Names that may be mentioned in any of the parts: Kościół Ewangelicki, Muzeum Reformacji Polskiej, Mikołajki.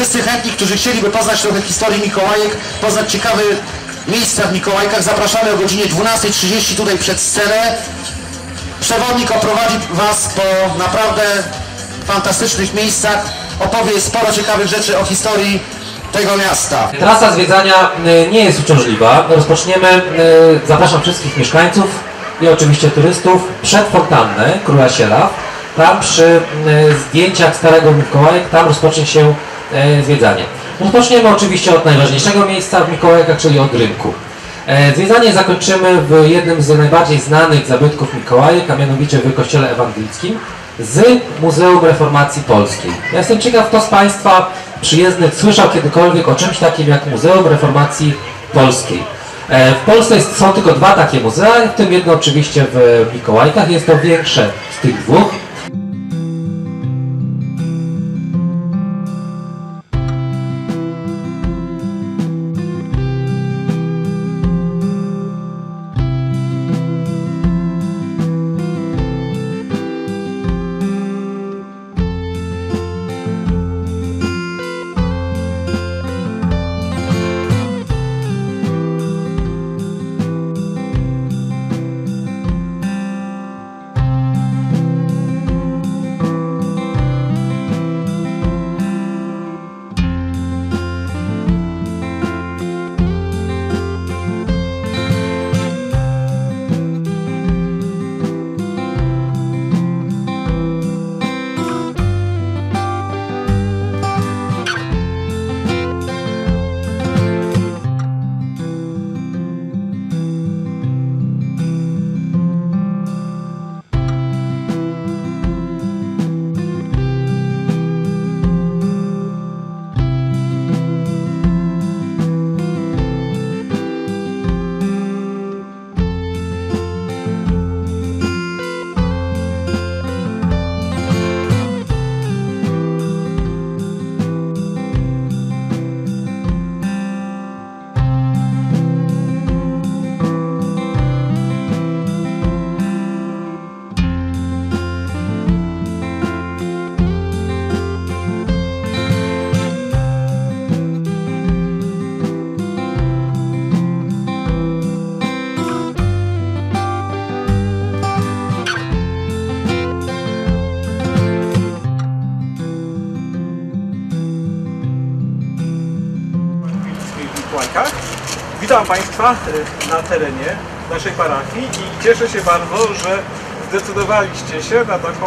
Wszyscy chętni, którzy chcieliby poznać trochę historii Mikołajek, poznać ciekawe miejsca w Mikołajkach, zapraszamy o godzinie 12:30 tutaj przed scenę. Przewodnik oprowadzi Was po naprawdę fantastycznych miejscach, opowie sporo ciekawych rzeczy o historii tego miasta. Trasa zwiedzania nie jest uciążliwa. Rozpoczniemy, zapraszam wszystkich mieszkańców i oczywiście turystów przed fontannę Króla Sierota. Tam przy zdjęciach Starego Mikołajek, tam rozpocznie się zwiedzanie. Rozpoczniemy oczywiście od najważniejszego miejsca w Mikołajkach, czyli od rynku. Zwiedzanie zakończymy w jednym z najbardziej znanych zabytków Mikołajek, a mianowicie w Kościele Ewangelickim z Muzeum Reformacji Polskiej. Ja jestem ciekaw, kto z Państwa przyjezdnych słyszał kiedykolwiek o czymś takim jak Muzeum Reformacji Polskiej. W Polsce są tylko dwa takie muzea, w tym jedno oczywiście w Mikołajkach. Jest to większe z tych dwóch. Witam Państwa na terenie naszej parafii i cieszę się bardzo, że zdecydowaliście się na taką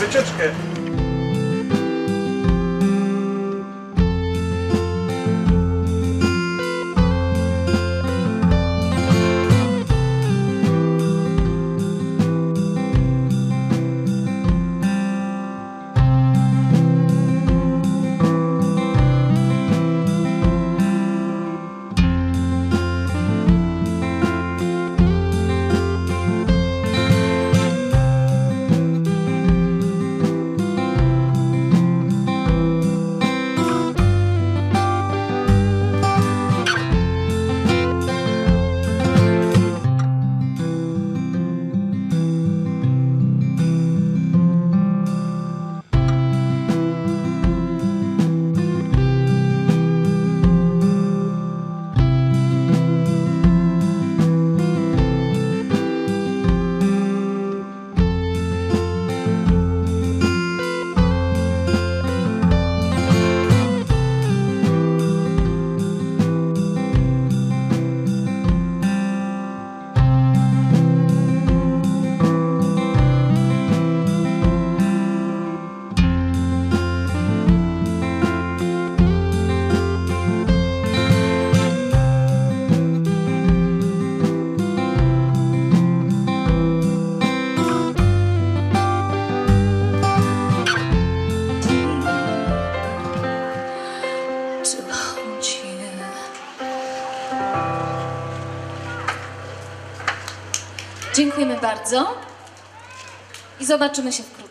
wycieczkę. Dziękujemy bardzo i zobaczymy się wkrótce.